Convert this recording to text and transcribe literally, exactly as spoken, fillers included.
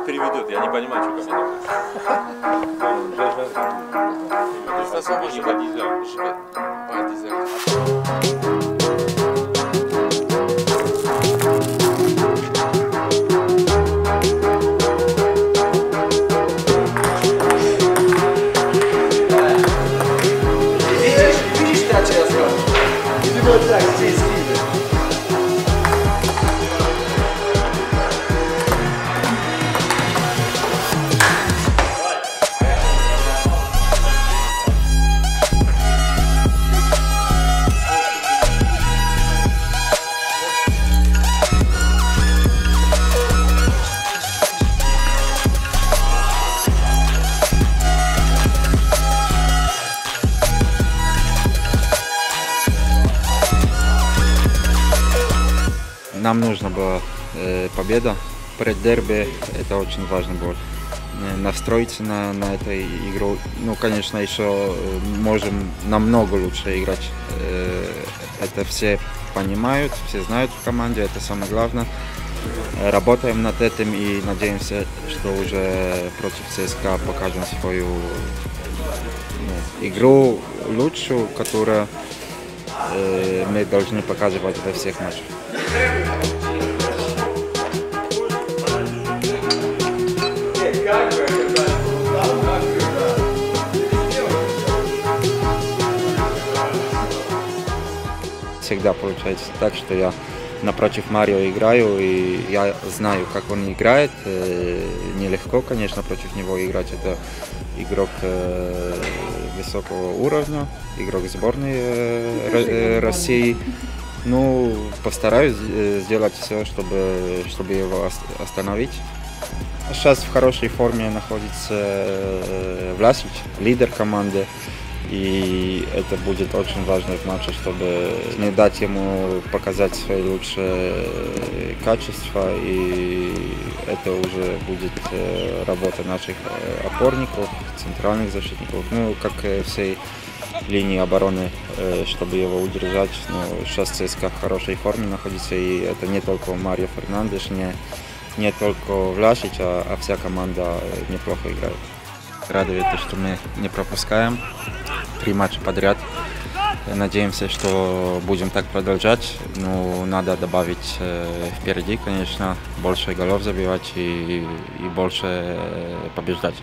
сейчас переведут, я не понимаю, что ко мне нужно. Вот так здесь видно. Нам нужна была э, победа перед дерби, это очень важно было. Настроиться на, на эту игру, ну конечно еще можем намного лучше играть, э, это все понимают, все знают в команде, это самое главное. Работаем над этим и надеемся, что уже против ЦСКА покажем свою ну, игру лучшую, которая э, мы должны показывать во всех матчах. Всегда получается так, что я напротив Марио играю, и я знаю, как он играет. Нелегко, конечно, против него играть. Это игрок высокого уровня, игрок сборной России. Ну, постараюсь сделать все, чтобы, чтобы его остановить. Сейчас в хорошей форме находится Власович, лидер команды. И это будет очень важно в матче, чтобы не дать ему показать свои лучшие качества. И это уже будет работа наших опорников, центральных защитников, ну, как всей линии обороны, чтобы его удержать. Но сейчас ЦСКА в хорошей форме находится, и это не только Марио Фернандеш, не, не только Влашич, а, а вся команда неплохо играет. Радует, что мы не пропускаем три матча подряд. Надеемся, что будем так продолжать. Ну, надо добавить впереди, конечно, больше голов забивать и, и больше побеждать.